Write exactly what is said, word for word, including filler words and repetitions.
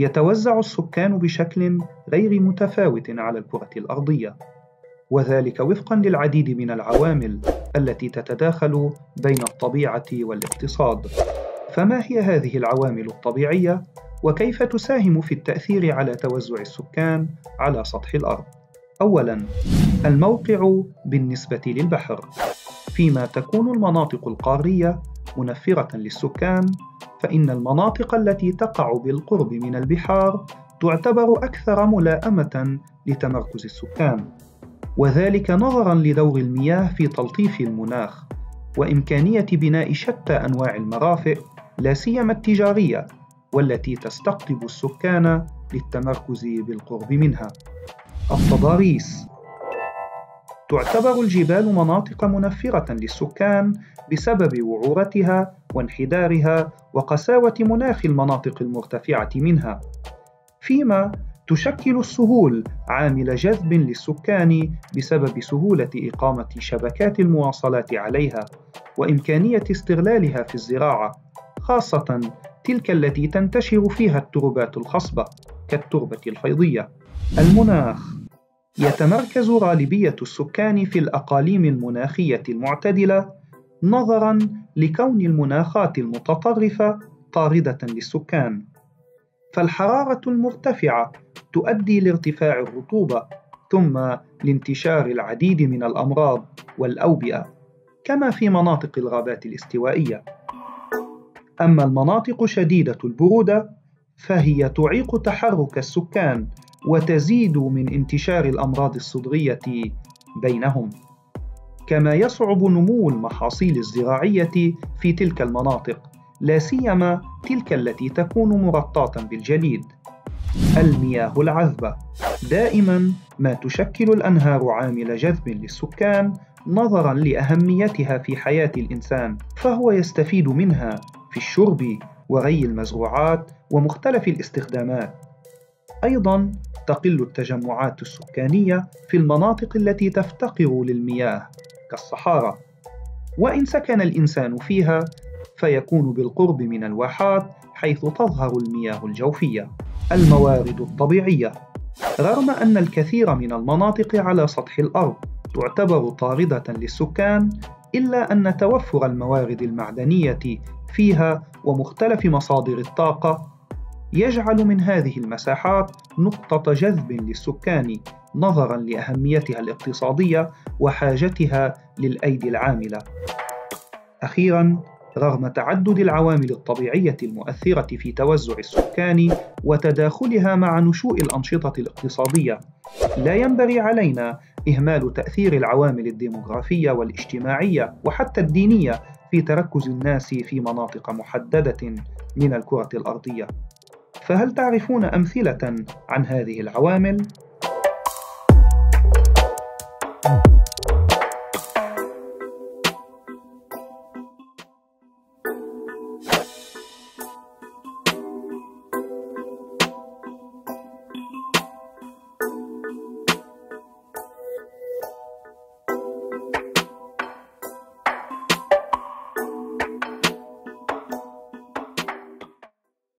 يتوزع السكان بشكل غير متفاوت على الكرة الأرضية، وذلك وفقاً للعديد من العوامل التي تتداخل بين الطبيعة والاقتصاد. فما هي هذه العوامل الطبيعية؟ وكيف تساهم في التأثير على توزع السكان على سطح الأرض؟ أولاً، الموقع بالنسبة للبحر، فيما تكون المناطق القارية منفرة للسكان، فإن المناطق التي تقع بالقرب من البحار تعتبر أكثر ملائمة لتمركز السكان، وذلك نظراً لدور المياه في تلطيف المناخ، وإمكانية بناء شتى أنواع المرافق لا سيما التجارية، والتي تستقطب السكان للتمركز بالقرب منها. التضاريس، تعتبر الجبال مناطق منفرة للسكان بسبب وعورتها وانحدارها وقساوة مناخ المناطق المرتفعة منها، فيما تشكل السهول عامل جذب للسكان بسبب سهولة إقامة شبكات المواصلات عليها وإمكانية استغلالها في الزراعة، خاصة تلك التي تنتشر فيها التربات الخصبة كالتربة الفيضية. المناخ، يتمركز غالبية السكان في الأقاليم المناخية المعتدلة نظراً لكون المناخات المتطرفة طاردة للسكان، فالحرارة المرتفعة تؤدي لارتفاع الرطوبة ثم لانتشار العديد من الأمراض والأوبئة كما في مناطق الغابات الاستوائية. أما المناطق شديدة البرودة فهي تعيق تحرك السكان وتزيد من انتشار الأمراض الصدرية بينهم، كما يصعب نمو المحاصيل الزراعية في تلك المناطق لا سيما تلك التي تكون مغطاة بالجليد. المياه العذبة، دائما ما تشكل الأنهار عامل جذب للسكان نظرا لأهميتها في حياة الإنسان، فهو يستفيد منها في الشرب وري المزروعات ومختلف الاستخدامات. أيضا تقل التجمعات السكانية في المناطق التي تفتقر للمياه كالصحارى، وإن سكن الإنسان فيها فيكون بالقرب من الواحات حيث تظهر المياه الجوفية. الموارد الطبيعية، رغم أن الكثير من المناطق على سطح الأرض تعتبر طاردة للسكان، إلا أن توفر الموارد المعدنية فيها ومختلف مصادر الطاقة يجعل من هذه المساحات نقطة جذب للسكان نظراً لأهميتها الاقتصادية وحاجتها للأيدي العاملة. أخيراً، رغم تعدد العوامل الطبيعية المؤثرة في توزع السكان وتداخلها مع نشوء الأنشطة الاقتصادية، لا ينبغي علينا إهمال تأثير العوامل الديمغرافية والاجتماعية وحتى الدينية في تركز الناس في مناطق محددة من الكرة الأرضية. فهل تعرفون أمثلة عن هذه العوامل؟